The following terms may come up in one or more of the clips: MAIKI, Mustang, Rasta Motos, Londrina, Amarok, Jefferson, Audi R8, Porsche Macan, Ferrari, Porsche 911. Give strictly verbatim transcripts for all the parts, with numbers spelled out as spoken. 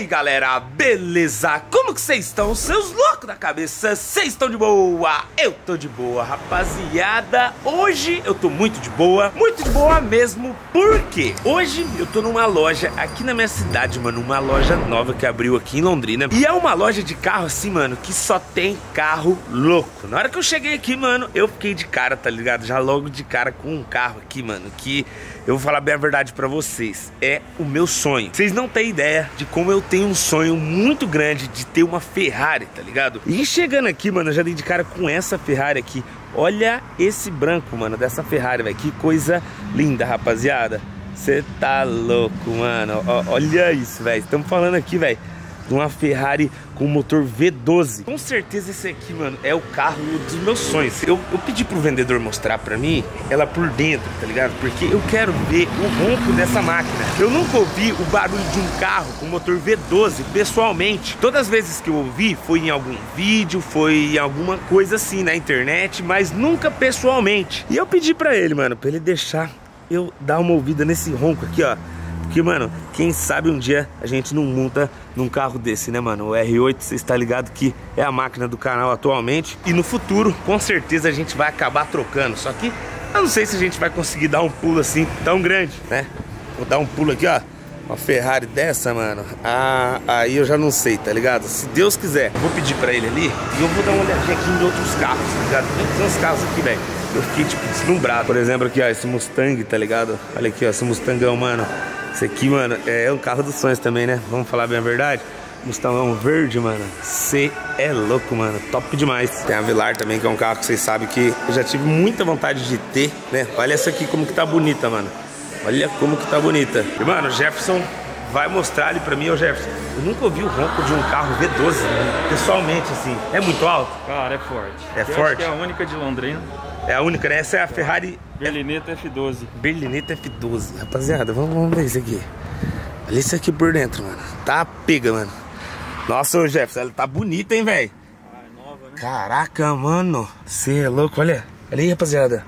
aí galera, beleza? Como que vocês estão? Seus loucos da cabeça, vocês estão de boa? Eu tô de boa, rapaziada. Hoje eu tô muito de boa, muito de boa mesmo, porque hoje eu tô numa loja aqui na minha cidade, mano, uma loja nova que abriu aqui em Londrina. E é uma loja de carro assim, mano, que só tem carro louco. Na hora que eu cheguei aqui, mano, eu fiquei de cara, tá ligado? Já logo de cara com um carro aqui, mano, que eu vou falar bem a verdade pra vocês, é o meu sonho. Vocês não têm ideia de como eu tenho um sonho muito grande de ter uma Ferrari, tá ligado? E chegando aqui, mano, eu já dei de cara com essa Ferrari aqui. Olha esse branco, mano, dessa Ferrari, velho. Que coisa linda, rapaziada. Você tá louco, mano. Ó, olha isso, velho. Estamos falando aqui, velho, de uma Ferrari com motor V doze. Com certeza esse aqui, mano, é o carro dos meus sonhos. Eu, eu pedi pro vendedor mostrar pra mim ela por dentro, tá ligado? Porque eu quero ver o ronco dessa máquina. Eu nunca ouvi o barulho de um carro com motor V doze, pessoalmente. Todas as vezes que eu ouvi foi em algum vídeo, foi em alguma coisa assim na internet, mas nunca pessoalmente. E eu pedi pra ele, mano, pra ele deixar eu dar uma ouvida nesse ronco aqui, ó. Porque, mano, quem sabe um dia a gente não monta num carro desse, né, mano? O R oito, você está ligado que é a máquina do canal atualmente. E no futuro, com certeza, a gente vai acabar trocando. Só que eu não sei se a gente vai conseguir dar um pulo assim tão grande, né? Vou dar um pulo aqui, ó. Uma Ferrari dessa, mano. Ah, aí eu já não sei, tá ligado? Se Deus quiser. Vou pedir pra ele ali e eu vou dar uma olhadinha aqui em outros carros, tá ligado? Tem uns carros aqui, velho. Eu fiquei, tipo, deslumbrado. Por exemplo, aqui, ó, esse Mustang, tá ligado? Olha aqui, ó, esse Mustangão, mano. Esse aqui, mano, é um carro dos sonhos também, né? Vamos falar bem a verdade. Mustangão verde, mano. Cê é louco, mano. Top demais. Tem a Velar também, que é um carro que vocês sabem que eu já tive muita vontade de ter, né? Olha essa aqui como que tá bonita, mano. Olha como que tá bonita. E, mano, o Jefferson vai mostrar ali pra mim, ô Jefferson. Eu nunca ouvi o ronco de um carro V doze, né? Pessoalmente, assim. É muito alto? Cara, é forte. É eu forte? Acho que é a única de Londrina. É a única, né? Essa é a Ferrari... Berlinetta F doze. Berlinetta F doze. Rapaziada, vamos, vamos ver isso aqui. Olha isso aqui por dentro, mano. Tá pega, mano. Nossa, ô Jefferson, ela tá bonita, hein, velho? Ah, é nova, né? Caraca, mano. Você é louco, olha. Olha aí, rapaziada.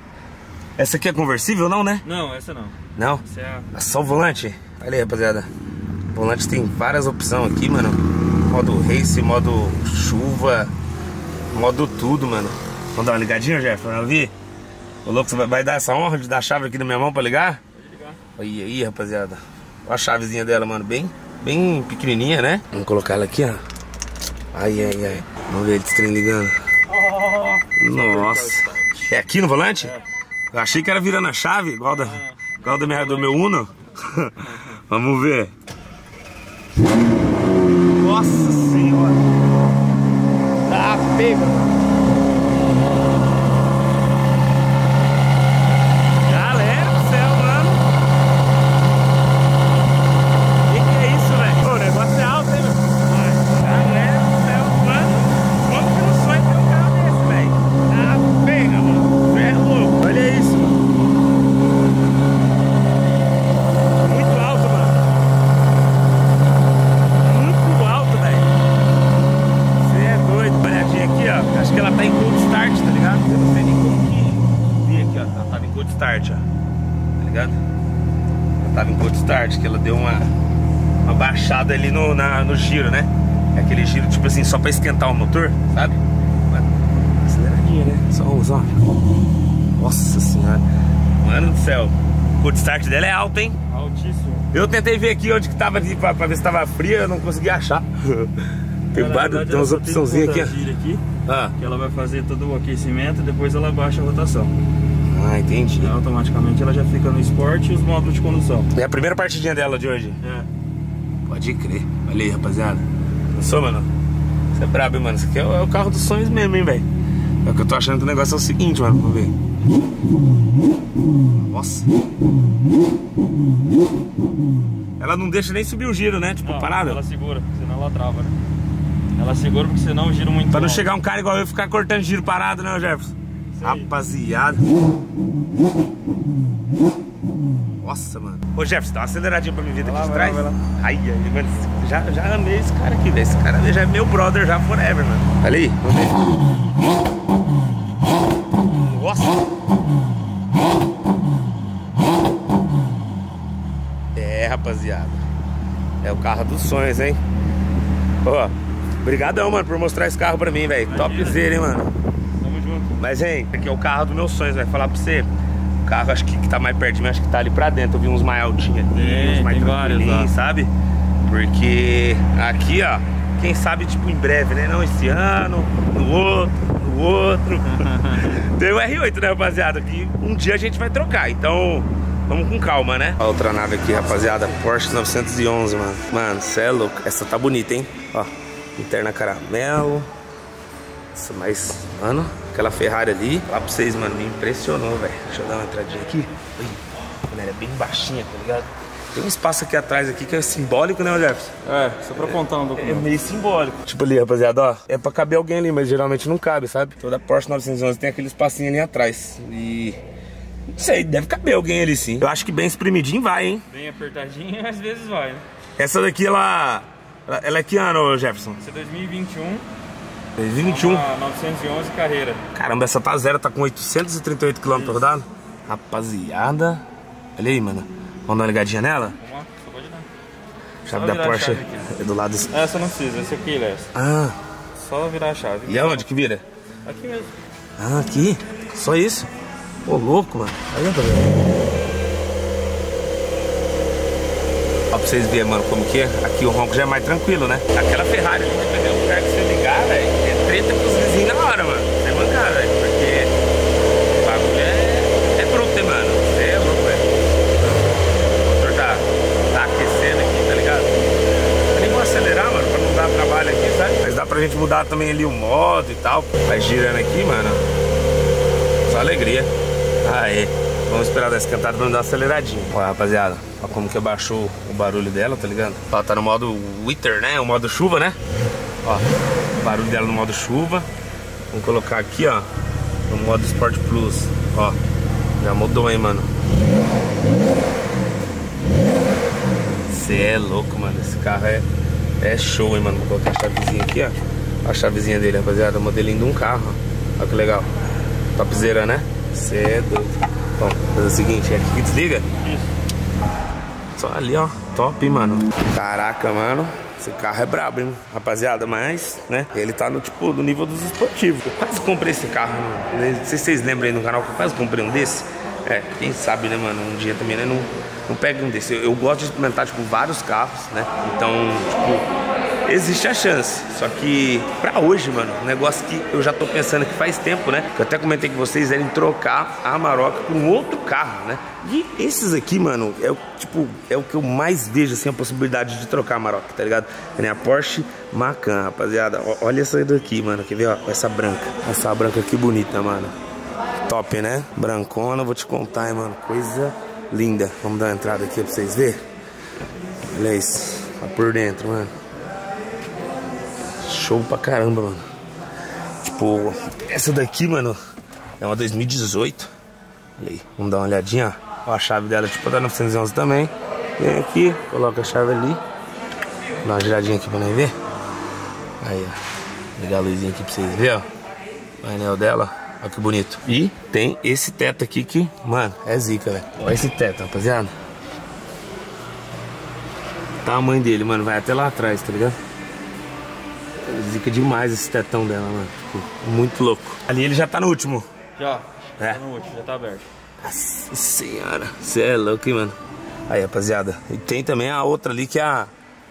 Essa aqui é conversível, não, né? Não, essa não. Não? Essa é a... Só o volante? Olha aí, rapaziada. O volante tem várias opções aqui, mano. Modo race, modo chuva, modo tudo, mano. Vamos dar uma ligadinha, Jefferson? Não vi? Ô louco, você vai dar essa honra de dar a chave aqui na minha mão pra ligar? Pode ligar. Olha aí, rapaziada. Olha a chavezinha dela, mano. Bem, bem pequenininha, né? Vamos colocar ela aqui, ó. Ai, ai, ai. Vamos ver esse trem ligando. Oh, nossa. É aqui no volante? É. Eu achei que era virando a chave, igual da, ah, igual da minha, do meu Uno. Vamos ver. Nossa senhora. Tá pega. Que ela deu uma, uma baixada ali no, na, no giro, né? É aquele giro tipo assim, só pra esquentar o motor, sabe? Mano, aceleradinha, né? Só um, só. Nossa senhora. Mano do céu, o cold start dela é alto, hein? Altíssimo. Eu tentei ver aqui onde que tava, pra, pra ver se tava fria, eu não consegui achar. Tem, não, barulho, tem umas opçãozinhas aqui. aqui ah. Que ela vai fazer todo o aquecimento e depois ela baixa a rotação. Ah, entendi. Então, automaticamente ela já fica no esporte e os módulos de condução. É a primeira partidinha dela de hoje? É. Pode crer. Olha aí, rapaziada. Pensou, mano? Você é brabo, hein, mano? Isso aqui é o, é o carro dos sonhos mesmo, hein, velho? É o que eu tô achando que o negócio é o seguinte, mano. Vamos ver. Nossa. Ela não deixa nem subir o giro, né? Tipo, não, parada. Ela segura, senão ela trava, né? Ela segura porque senão o giro muito Pra não alto. Chegar um cara igual eu e ficar cortando giro parado, né, Jefferson? Rapaziada. Nossa, mano. Ô Jefferson, dá uma aceleradinha pra minha vida aqui de trás. Vai lá, vai lá. Ai, ai, mano, já, já amei esse cara aqui, velho. Esse cara já é meu brother já forever, mano. Olha aí, vamos ver. Nossa. É, rapaziada, é o carro dos sonhos, hein? Ó, brigadão, mano, por mostrar esse carro pra mim, velho. Topzera, hein, mano. Tamo junto. Mas, hein, aqui é o carro dos meus sonhos, vai falar pra você. O carro, acho que, que tá mais perto de mim, acho que tá ali pra dentro. Eu vi uns mais altinhos ali, é, uns mais tranquilinhos, sabe? Porque aqui, ó, quem sabe, tipo, em breve, né? Não esse ano, no outro, no outro. Tem o R oito, né, rapaziada? Que um dia a gente vai trocar, então... Vamos com calma, né? Ó, outra nave aqui, rapaziada. Porsche nove onze, mano. Mano, cê é louco. Essa tá bonita, hein? Ó, interna caramelo. Nossa, mas, mano, aquela Ferrari ali. Lá pra vocês, mano, me impressionou, velho. Deixa eu dar uma entradinha aqui. Ui, mano, ela é bem baixinha, tá ligado? Tem um espaço aqui atrás aqui que é simbólico, né, Jefferson? É, só pra apontar um documento. É meio simbólico. Tipo ali, rapaziada, ó. É pra caber alguém ali, mas geralmente não cabe, sabe? Toda Porsche nove onze tem aquele espacinho ali atrás. E... não sei, deve caber alguém ali sim. Eu acho que bem espremidinho vai, hein? Bem apertadinho, às vezes vai, né? Essa daqui, ela... ela é que ano, Jefferson? Essa é dois mil e vinte e um. dois mil e vinte e um? Uma novecentos e onze carreira. Caramba, essa tá zero, tá com oitocentos e trinta e oito quilômetros por rodado. Rapaziada. Olha aí, mano. Vamos dar uma ligadinha nela? Vamos lá, só pode dar. Chave da Porsche é do lado... Essa não precisa, essa aqui, Léo. Ah. Só virar a chave. E aonde que vira? Aqui mesmo. Ah, aqui? Só isso? Ô, louco, mano. Olha pra ver. Ó, pra vocês verem, mano, como que é. Aqui o ronco já é mais tranquilo, né? Aquela Ferrari, dependendo do lugar que você ligar, velho, é treta pros vizinhos na hora, mano. É mancada, velho, porque o bagulho é, é bruto, hein, mano. Você é louco, velho. O motor tá, tá aquecendo aqui, tá ligado? Nem vou acelerar, mano, pra não dar trabalho aqui, sabe? Mas dá pra gente mudar também ali o modo e tal. Vai girando aqui, mano. Só alegria. Aí, vamos esperar dar esse cantado pra não dar uma aceleradinha. Olha, rapaziada, olha como que abaixou o barulho dela, tá ligado? Ela tá no modo winter, né? O modo chuva, né? Ó, o barulho dela no modo chuva. Vamos colocar aqui, ó, no modo Sport Plus. Ó, já mudou, hein, mano? Cê é louco, mano. Esse carro é, é show, hein, mano? Vou colocar a chavezinha aqui, ó. A chavezinha dele, rapaziada. O modelinho de um carro, ó. Olha que legal. Topzera, né? Você é doido. Bom, fazer o seguinte, é aqui que desliga. Isso. Só ali, ó. Top, mano. Caraca, mano. Esse carro é brabo, hein, rapaziada. Mas, né, ele tá no, tipo, do nível dos esportivos. Eu quase comprei esse carro, mano. Não sei se vocês lembram aí no canal que eu quase comprei um desse. É, quem sabe, né, mano, um dia também, né, não, não pega um desse. Eu, eu gosto de experimentar, tipo, vários carros, né. Então, tipo, existe a chance. Só que, pra hoje, mano, um negócio que eu já tô pensando que faz tempo, né. Que eu até comentei com vocês, era em trocar a Amarok por um outro carro, né. E esses aqui, mano, é o, tipo, é o que eu mais vejo, assim, a possibilidade de trocar a Amarok, tá ligado? É a Porsche Macan, rapaziada. O, olha essa daqui, mano, quer ver, ó, essa branca. Essa branca aqui bonita, mano. Top, né? Brancona, vou te contar, hein, mano. Coisa linda. Vamos dar uma entrada aqui pra vocês verem. Olha isso. Tá por dentro, mano. Show pra caramba, mano. Tipo, essa daqui, mano, é uma dois mil e dezoito. Olha aí. Vamos dar uma olhadinha, ó. A chave dela, tipo, da novecentos e onze também. Vem aqui, coloca a chave ali. Dá uma giradinha aqui pra nós ver. Aí, ó. Vou ligar a luzinha aqui pra vocês verem, ó. O painel dela. Olha que bonito. E tem esse teto aqui que, mano, é zica, velho. Olha esse teto, rapaziada. O tamanho dele, mano, vai até lá atrás, tá ligado? É zica demais esse tetão dela, mano. Tipo, muito louco. Ali ele já tá no último. Já. É. Tá no último, já tá aberto. Nossa senhora. Você é louco, hein, mano? Aí, rapaziada. E tem também a outra ali que é a,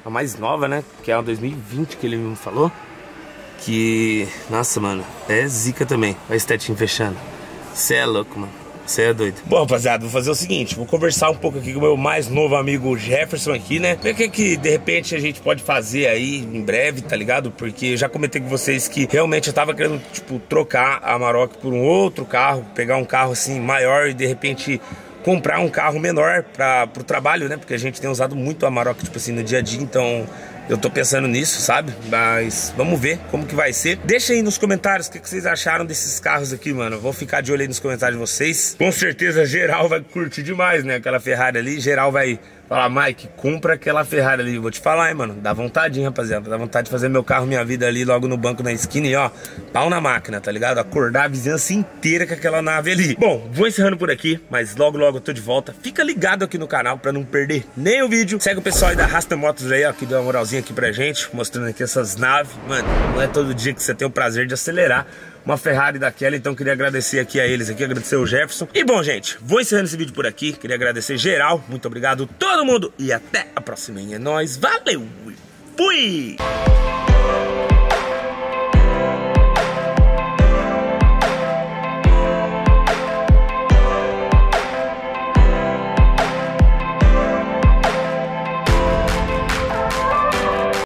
a mais nova, né? Que é a dois mil e vinte que ele me falou. Que, nossa, mano, é zica também. Olha esse tetinho fechando. Você é louco, mano. Você é doido. Bom, rapaziada, vou fazer o seguinte. Vou conversar um pouco aqui com o meu mais novo amigo Jefferson aqui, né? Ver o que, que, de repente, a gente pode fazer aí em breve, tá ligado? Porque já comentei com vocês que realmente eu tava querendo, tipo, trocar a Amarok por um outro carro. Pegar um carro, assim, maior e, de repente... comprar um carro menor para pro trabalho, né? Porque a gente tem usado muito a Amarok, tipo assim, no dia a dia, então eu tô pensando nisso, sabe? Mas vamos ver como que vai ser. Deixa aí nos comentários o que, que vocês acharam desses carros aqui, mano. Vou ficar de olho aí nos comentários de vocês. Com certeza geral vai curtir demais, né? Aquela Ferrari ali, geral vai Fala, Mike, compra aquela Ferrari ali. Vou te falar, hein, mano. Dá vontade, hein, rapaziada. Dá vontade de fazer meu carro, minha vida ali logo no banco, na esquina e, ó, pau na máquina, tá ligado? Acordar a vizinhança inteira com aquela nave ali. Bom, vou encerrando por aqui, mas logo, logo eu tô de volta. Fica ligado aqui no canal pra não perder nem o vídeo. Segue o pessoal aí da Rasta Motos aí, ó, que deu uma moralzinha aqui pra gente, mostrando aqui essas naves. Mano, não é todo dia que você tem o prazer de acelerar uma Ferrari daquela, então queria agradecer aqui a eles aqui, agradecer o Jefferson. E bom, gente, vou encerrando esse vídeo por aqui, queria agradecer geral, muito obrigado todo mundo e até a próxima, hein? É nóis, valeu, fui!